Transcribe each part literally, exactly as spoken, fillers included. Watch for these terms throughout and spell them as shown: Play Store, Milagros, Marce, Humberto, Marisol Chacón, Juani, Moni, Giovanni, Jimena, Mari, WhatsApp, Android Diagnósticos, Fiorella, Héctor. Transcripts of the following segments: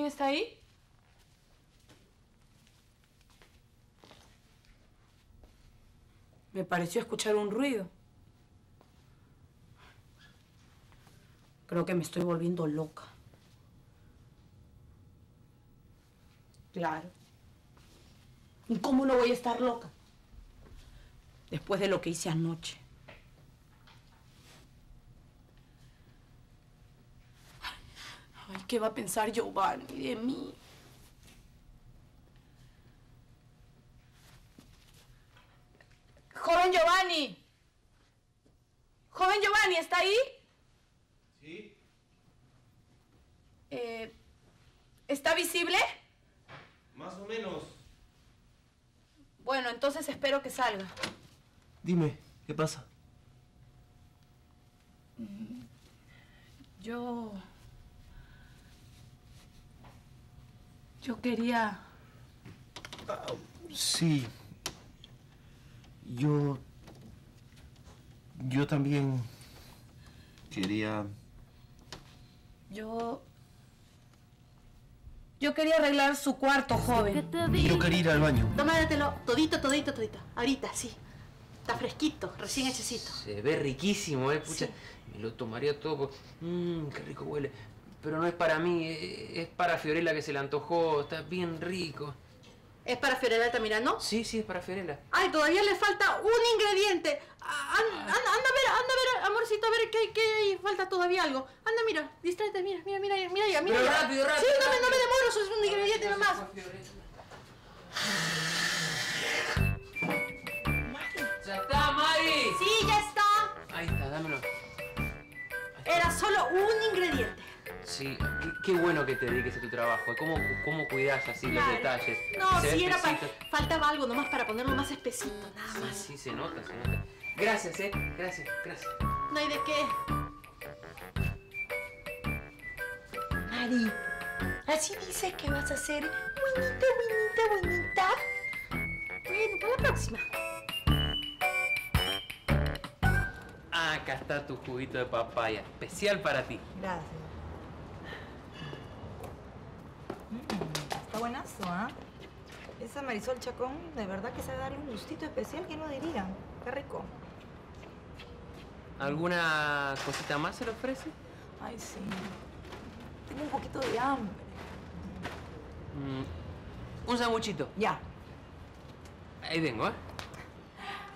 ¿Quién está ahí? Me pareció escuchar un ruido. Creo que me estoy volviendo loca. Claro. ¿Y cómo no voy a estar loca? Después de lo que hice anoche. Ay, ¿qué va a pensar Giovanni de mí? ¡Joven Giovanni! ¡Joven Giovanni! ¿Está ahí? Sí. Eh, ¿Está visible? Más o menos. Bueno, entonces espero que salga. Dime, ¿qué pasa? Yo... Yo quería... Uh, sí... Yo... Yo también... Quería... Yo... Yo quería arreglar su cuarto, joven. Yo quería ir al baño. Tómatelo todito, todito, todito. Ahorita, sí. Está fresquito, recién hechecito. Se ve riquísimo, ¿eh? Pucha, sí. Me lo tomaría todo. Mmm, qué rico huele. Pero no es para mí, es para Fiorella que se le antojó. Está bien rico. ¿Es para Fiorella Tamirano? Sí, sí, es para Fiorella. Ay, todavía le falta un ingrediente. And, and, anda a ver, anda a ver, amorcito, a ver qué, qué falta todavía algo. Anda, mira, distráete, mira, mira, mira, mira, mira. Pero mira, rápido, rápido. Sí, no, rápido. Me, no me demoro, eso es un ingrediente ver, nomás. ¡Ya está, Mari! Sí, ya está. Ahí está, dámelo. Ahí está. Era solo un ingrediente. Sí, qué, qué bueno que te dediques a tu trabajo. ¿Cómo, cómo cuidas así claro. los detalles? No, si era para, faltaba algo nomás para ponerlo más espesito, nada sí, más. Sí, se nota, se nota. Gracias, eh. Gracias, gracias. No hay de qué. Mari, así dices que vas a ser buenita, buenita, buenita. Bueno, para la próxima. Acá está tu juguito de papaya, especial para ti. Gracias. Está buenazo, ¿ah? ¿eh? Esa Marisol Chacón, de verdad que sabe darle un gustito especial que no diría. Qué rico. ¿Alguna cosita más se le ofrece? Ay, sí. Tengo un poquito de hambre. Mm. Un sanguchito. Ya. Ahí vengo, ¿eh?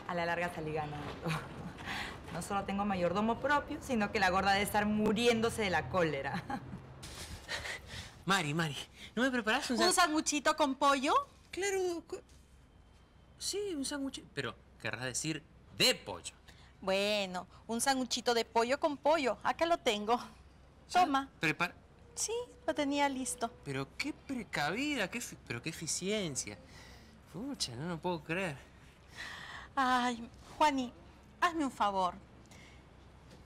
A la larga salí ganando. No solo tengo mayordomo propio, sino que la gorda debe estar muriéndose de la cólera. Mari, Mari, ¿no me preparás un... ¿Un sanguchito con pollo? Claro, co... sí, un sanguchito, pero querrás decir de pollo. Bueno, un sanguchito de pollo con pollo, acá lo tengo. Toma. ¿Prepara? Sí, lo tenía listo. Pero qué precavida, qué fi... pero qué eficiencia. Pucha, no lo puedo creer. Ay, Juani, hazme un favor.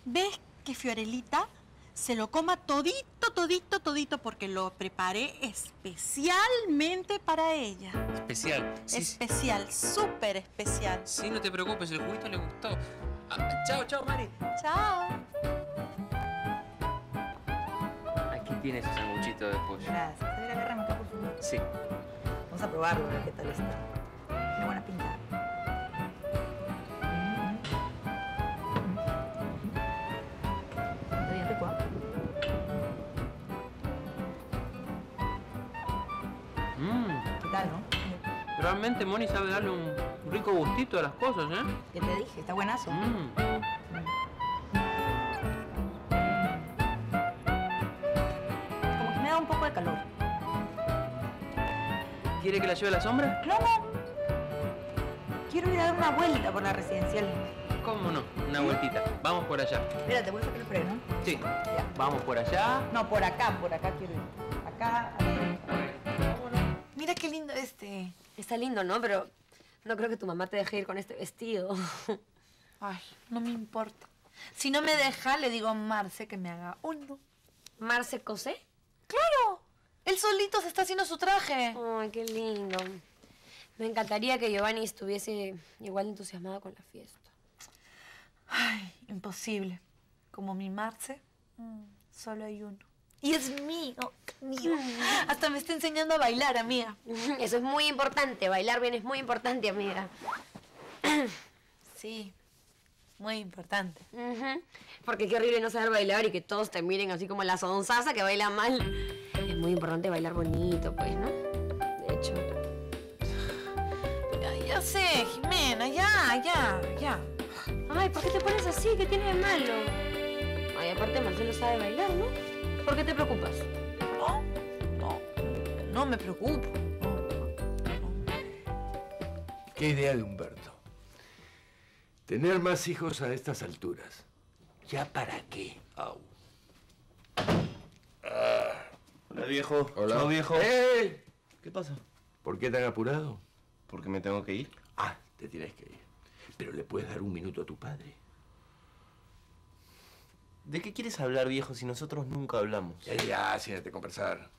¿Ves que Fiorelita se lo coma todito, todito, todito, porque lo preparé especialmente para ella? Especial. Sí, especial, súper sí. especial. Sí, no te preocupes, el juguito le gustó. Ah, chao, chao, Mari. Chao. Aquí tienes su sanguchito de pollo. Gracias. ¿Te voy a agarrar acá, por favor? Sí. Vamos a probarlo, a ver qué tal está. Tiene buena pinta. Realmente Moni sabe darle un rico gustito a las cosas, ¿eh? ¿Qué te dije? Está buenazo. Mm. Como que me da un poco de calor. ¿Quiere que la lleve a la sombra? No, no. Quiero ir a dar una vuelta por la residencial. ¿Cómo no? Una vueltita. Vamos por allá. Espérate, voy a sacar el freno. Sí. Ya. Vamos por allá. No, por acá, por acá quiero ir. Acá, acá. Mira qué lindo este. Está lindo, ¿no? Pero no creo que tu mamá te deje ir con este vestido. Ay, no me importa. Si no me deja, le digo a Marce que me haga uno. ¿Marce cosé? ¡Claro! Él solito se está haciendo su traje. Ay, qué lindo. Me encantaría que Giovanni estuviese igual de entusiasmado con la fiesta. Ay, imposible. Como mi Marce, solo hay uno. Y es mío, mío. Hasta me está enseñando a bailar, amiga. Eso es muy importante. Bailar bien es muy importante, amiga. Sí, muy importante. Uh-huh. Porque qué horrible no saber bailar y que todos te miren así como la sonzasa que baila mal. Es muy importante bailar bonito, pues, ¿no? De hecho. Ya, ya sé, Jimena, ya, ya, ya. Ay, ¿por qué te pones así? ¿Qué tiene de malo? Ay, aparte Marcelo sabe bailar, ¿no? ¿Por qué te preocupas? No, no, no me preocupo. No, no. Qué idea de Humberto. Tener más hijos a estas alturas. ¿Ya para qué? Au. Ah. Hola, viejo. Hola. Chau, viejo. ¡Ey! ¿Qué pasa? ¿Por qué tan apurado? Porque me tengo que ir. Ah, te tienes que ir. Pero le puedes dar un minuto a tu padre. ¿De qué quieres hablar, viejo, si nosotros nunca hablamos? Ya, ya, siéntate a conversar.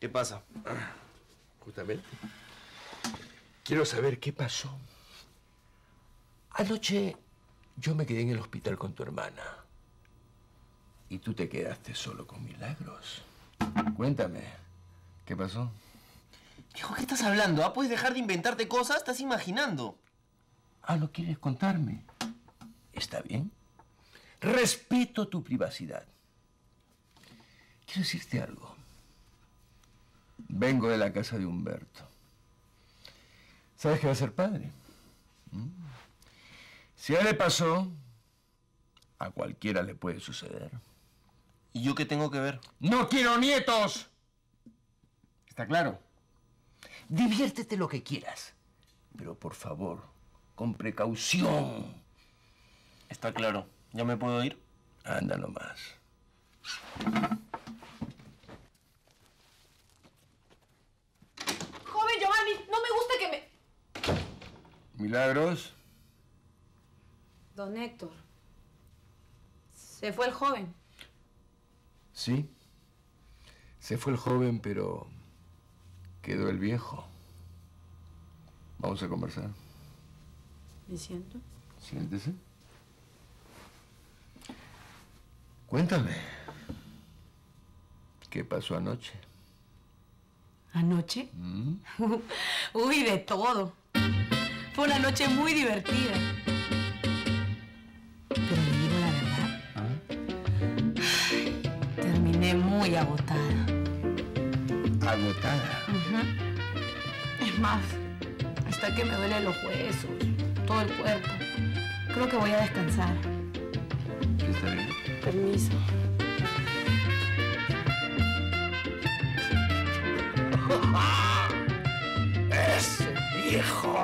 ¿Qué pasa? Ah, justamente. Quiero saber qué pasó. Anoche yo me quedé en el hospital con tu hermana. Y tú te quedaste solo con Milagros. Cuéntame, ¿qué pasó? Viejo, ¿qué estás hablando? ¿Ah? ¿Puedes dejar de inventarte cosas? Estás imaginando. Ah, ¿no quieres contarme? Está bien. Respeto tu privacidad. Quiero decirte algo. Vengo de la casa de Humberto. ¿Sabes que va a ser padre? ¿Mm? Si a él le pasó, a cualquiera le puede suceder. ¿Y yo qué tengo que ver? ¡No quiero nietos! ¿Está claro? Diviértete lo que quieras, pero por favor, con precaución. Está claro. ¿Ya me puedo ir? Anda nomás. Joven Giovanni, no me gusta que me... ¿Milagros? Don Héctor. Se fue el joven. Sí. Se fue el joven, pero... quedó el viejo. Vamos a conversar. ¿Me siento? Siéntese. Cuéntame. ¿Qué pasó anoche? ¿Anoche? ¿Mm? Uy, de todo. Fue una noche muy divertida. Pero le digo la verdad. ¿Ah? Terminé muy agotada. ¿Agotada? Uh-huh. Es más, hasta que me duelen los huesos, todo el cuerpo. Creo que voy a descansar. Está bien. Permiso. ¡Ese viejo!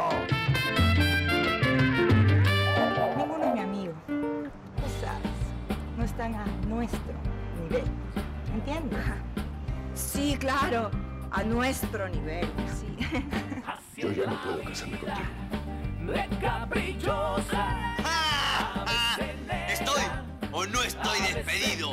Ninguno es mi amigo. Tú sabes, no están a nuestro nivel. ¿Entiendes? Sí, claro. A nuestro nivel, sí. Yo ya no puedo casarme contigo. ¡Ah! ¡Ah! ¿Estoy o no estoy despedido?